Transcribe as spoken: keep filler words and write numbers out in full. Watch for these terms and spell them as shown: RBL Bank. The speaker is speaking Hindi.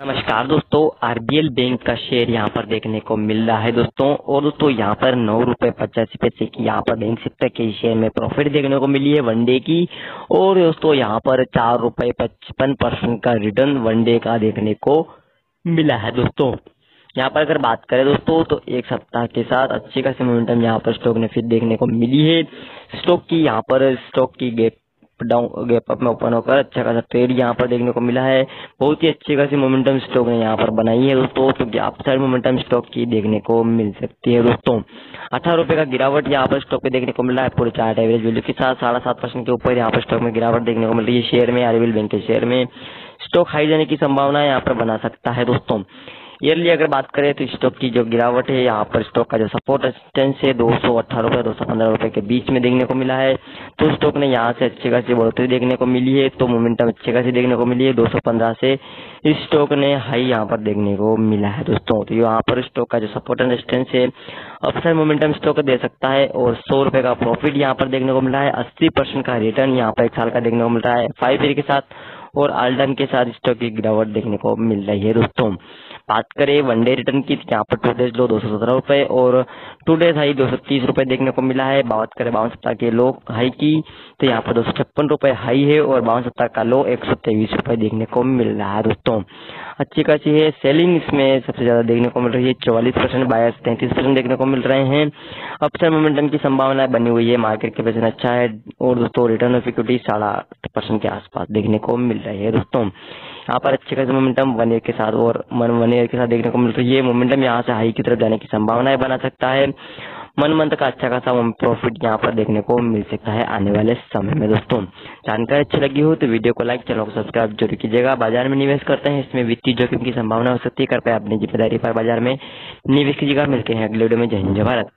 नमस्कार दोस्तों, आरबीएल बैंक का शेयर यहाँ पर देखने को मिल रहा है दोस्तों। और दोस्तों यहाँ पर नौ रुपए पचासी पैसे की यहाँ पर बैंक सेक्टर के शेयर में प्रॉफिट देखने को मिली है वन डे की। और दोस्तों यहाँ पर चार रुपए पचपन परसेंट का रिटर्न वन डे का देखने को मिला है दोस्तों। यहाँ पर अगर बात करें दोस्तों तो एक सप्ताह के साथ अच्छे खासी मोमेंटम यहाँ पर स्टॉक ने फिर देखने को मिली है। स्टॉक की यहाँ पर स्टॉक की गेट डाउन गैप अप में ओपन होकर अच्छा खासा ट्रेड यहाँ पर देखने को मिला है। बहुत ही अच्छी खासी मोमेंटम स्टॉक ने यहाँ पर बनाई है दोस्तों, तो गैप साइड मोमेंटम स्टॉक की देखने को मिल सकती है दोस्तों। अठारह रुपए का गिरावट यहाँ पर स्टॉक पे देखने को मिला है पूरे चार्ट एवरेज वैल्यू के साथ। साढ़े सात परसेंट के ऊपर यहाँ पर स्टॉक में गिरावट देखने को मिल रही है शेयर में, आरबीएल बैंक के शेयर में। स्टॉक हाई जाने की संभावना यहाँ पर बना सकता है दोस्तों। ईयरली अगर बात करें तो स्टॉक की जो गिरावट है यहाँ पर स्टॉक का जो सपोर्ट रेजिस्टेंस है दो सौ अट्ठारह रुपये दो सौ पंद्रह रुपये के बीच में देखने को मिला है। तो स्टॉक ने यहाँ से अच्छी खासी बढ़ोतरी देखने को मिली है, तो मोमेंटम अच्छी खासी देखने को मिली है। दो सौ पंद्रह से इस स्टॉक ने हाई यहाँ पर देखने को मिला है दोस्तों। तो यहाँ पर स्टॉक का जो सपोर्ट रेजिस्टेंस है अपसाइड मोमेंटम स्टॉक दे सकता है। और सौ रुपये का प्रॉफिट यहाँ पर देखने को मिला है। अस्सी परसेंट का रिटर्न यहाँ पर एक साल का देखने को मिल रहा है फाइव ईयर के साथ। और ऑल टाइम के साथ स्टॉक की गिरावट देखने को मिल रही है दोस्तों। बात करें वन डे रिटर्न की, यहाँ पर टू डेज लो दो सौ सत्रह रुपये और टू डेज हाई दो सौ तीस रुपये देखने को मिला है। बावन करें बावन सप्ताह के लो हाई की तो यहाँ पर दो सौ छप्पन रुपये हाई है और बावन सप्ताह का लो एक सौ तेईस रुपये देखने को मिल रहा है दोस्तों। अच्छी खासी है। सेलिंग इसमें सबसे ज़्यादा देखने को मिल रही है चौवालीस परसेंट बायर्स तैंतीस परसेंट देखने को मिल रहे हैं। अपसाइड मोमेंटम की संभावना बनी हुई है, मार्केट के पैसे अच्छा है। और दोस्तों रिटर्न ऑफ इक्विटी साढ़े आठ परसेंट के आसपास देखने को मिल रही है दोस्तों। यहाँ पर अच्छे खासी मोमेंटम वन ईयर के साथ और मन वन ईयर के साथ देखने को मिल रही है। मोमेंटम यहाँ से हाई की तरफ जाने की संभावना बना सकता है। मन मंथ का अच्छा खासा प्रॉफिट यहाँ पर देखने को मिल सकता है आने वाले समय में दोस्तों। जानकारी अच्छी लगी हो तो वीडियो को लाइक, चैनल को सब्सक्राइब जरूर कीजिएगा। बाजार में निवेश करते हैं, इसमें वित्तीय जोखिम की संभावना हो सकती है। कृपया अपनी जिम्मेदारी पर बाजार में निवेश कीजिएगा। मिलते हैं अगले वीडियो में। जय हिंद, जय भारत।